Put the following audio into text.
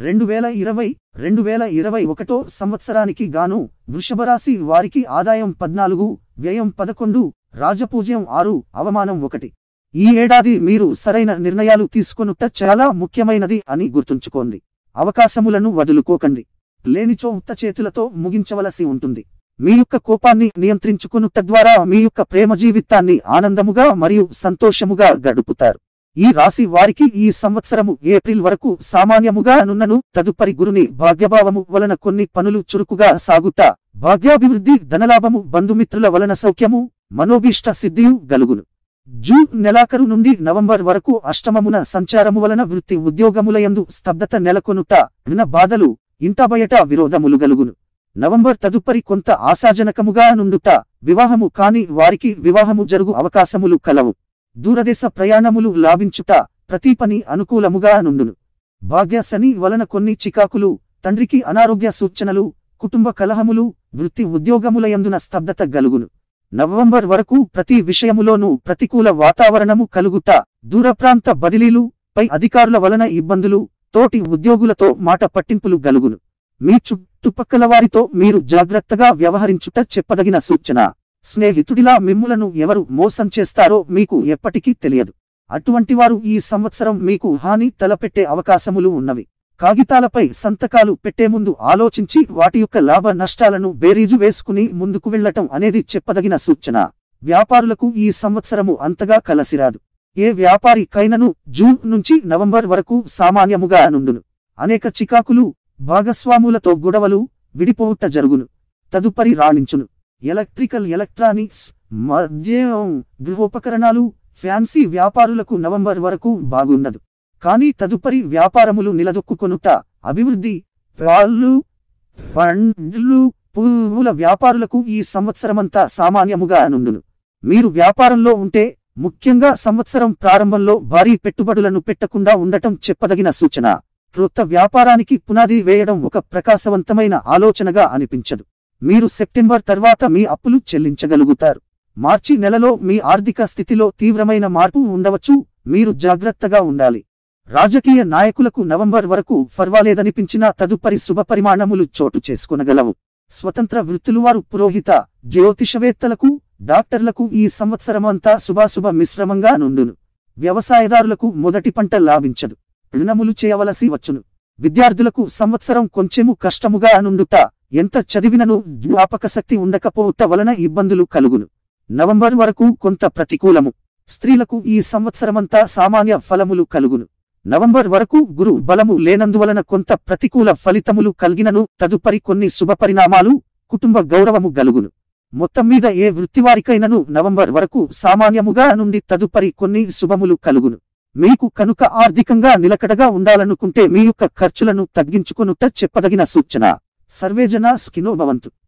2020-2021 సంవత్సరానికి గాను వృషభ రాశి వారికి ఆదాయం 14, వ్యయం 11, రాజపూజ్యం 6, అవమానం 1. ఈ ఏడాది మీరు సరైన నిర్ణయాలు తీసుకొనుట చాలా ముఖ్యమైనది అని గుర్తుంచుకోండి. అవకాశములను వదులుకోకండి, లేనిచో ఉత్త చేతులతో ముగించవలసి ఉంటుంది. మీ యొక్క కోపాన్ని నియంత్రించుకొనుట ద్వారా మీ యొక్క ప్రేమ జీవితాన్ని ఆనందముగా మరియు సంతోషముగా గడుపుతారు. ఈ రాశి వారికి ఈ సంవత్సరము ఏప్రిల్ వరకు సామాన్యముగా నున్నను. తదుపరి గురుని భాగ్యభావము వలన కొన్ని పనులు చురుకుగా సాగుట, భాగ్యాభివృద్ధి, ధనలాభము, బంధుమిత్రుల వలన సౌఖ్యము, మనోభీష్ట సిద్ధియు గలుగును. జూన్ నెలాఖరు నుండి నవంబర్ వరకు అష్టమమున సంచారము వలన వృత్తి ఉద్యోగములయందు స్తబ్దత నెలకొనుట, విన బాధలు, ఇంట బయట విరోధములు గలుగును. నవంబర్ తదుపరి కొంత ఆశాజనకముగా నుండుట, వివాహము కాని వారికి వివాహము జరుగు అవకాశములు కలవు. దూరదేశ ప్రయాణములు లాభించుట, ప్రతి పని అనుకూలముగా నుండును. భాగ్యశని వలన కొన్ని చికాకులు, తండ్రికి అనారోగ్య సూచనలు, కుటుంబ కలహములు, వృత్తి ఉద్యోగములయందున స్తబ్దత గలుగును. నవంబర్ వరకు ప్రతి విషయములోనూ ప్రతికూల వాతావరణము కలుగుట, దూర ప్రాంత బదిలీలు, పై అధికారుల వలన ఇబ్బందులు, తోటి ఉద్యోగులతో మాట పట్టింపులు గలుగును. మీ చుట్టుపక్కల వారితో మీరు జాగ్రత్తగా వ్యవహరించుట చెప్పదగిన సూచన. స్నేహితుడిలా మిమ్ములను ఎవరు మోసం చేస్తారో మీకు ఎప్పటికీ తెలియదు. అటువంటివారు ఈ సంవత్సరం మీకు హాని తలపెట్టే అవకాశములు ఉన్నవి. కాగితాలపై సంతకాలు పెట్టే ముందు ఆలోచించి వాటి యొక్క లాభ నష్టాలను బేరీజు వేసుకుని ముందుకు వెళ్లటం అనేది చెప్పదగిన సూచన. వ్యాపారులకు ఈ సంవత్సరము అంతగా కలసిరాదు. ఏ వ్యాపారి కైనను జూన్ నుంచి నవంబర్ వరకు సామాన్యముగా నుండును. అనేక చికాకులు, భాగస్వాములతో గొడవలు, విడిపోవుట జరుగును. తదుపరి రాణించును. ఎలక్ట్రికల్, ఎలక్ట్రానిక్స్, మద్యం, గృహోపకరణాలు, ఫ్యాన్సీ వ్యాపారులకు నవంబర్ వరకు బాగున్నదు. కానీ తదుపరి వ్యాపారములు నిలదొక్కుకొనుట, అభివృద్ధి, పాలు, పండ్లు, పువ్వుల వ్యాపారులకు ఈ సంవత్సరమంతా సామాన్యముగా నుండును. మీరు వ్యాపారంలో ఉంటే ముఖ్యంగా సంవత్సరం ప్రారంభంలో భారీ పెట్టుబడులను పెట్టకుండా ఉండటం చెప్పదగిన సూచన. క్రొత్త వ్యాపారానికి పునాది వేయడం ఒక ప్రకాశవంతమైన ఆలోచనగా అనిపించదు. మీరు సెప్టెంబర్ తర్వాత మీ అప్పులు చెల్లించగలుగుతారు. మార్చి నెలలో మీ ఆర్థిక స్థితిలో తీవ్రమైన మార్పు ఉండవచ్చు. మీరు జాగ్రత్తగా ఉండాలి. రాజకీయ నాయకులకు నవంబర్ వరకు పర్వాలేదనిపించినా తదుపరి శుభ పరిమాణములు చోటు చేసుకొనగలవు. స్వతంత్ర వృత్తులు వారు, పురోహిత, జ్యోతిషవేత్తలకు, డాక్టర్లకు ఈ సంవత్సరమంతా శుభాశుభ మిశ్రమంగా నుండును. వ్యవసాయదారులకు మొదటి పంట లాభించదు, రుణములు చేయవలసి వచ్చును. విద్యార్థులకు సంవత్సరం కొంచెము కష్టముగా నుండుట, ఎంత చదివినను జ్ఞాపక శక్తి ఉండకపోవట వలన ఇబ్బందులు కలుగును. నవంబర్ వరకు కొంత ప్రతికూలము. స్త్రీలకు ఈ సంవత్సరమంతా సామాన్య ఫలములు కలుగును. నవంబర్ వరకు గురు బలము లేనందువలన కొంత ప్రతికూల ఫలితములు కలిగినను తదుపరి కొన్ని శుభపరిణామాలు, కుటుంబ గౌరవము గలుగును. మొత్తం మీద ఏ వృత్తివారికైనను నవంబర్ వరకు సామాన్యముగా నుండి తదుపరి కొన్ని శుభములు కలుగును. మీకు కనుక ఆర్థికంగా నిలకడగా ఉండాలనుకుంటే మీ యొక్క ఖర్చులను తగ్గించుకొనుట చెప్పదగిన సూచన. సర్వేజన సుఖినో భవంతు.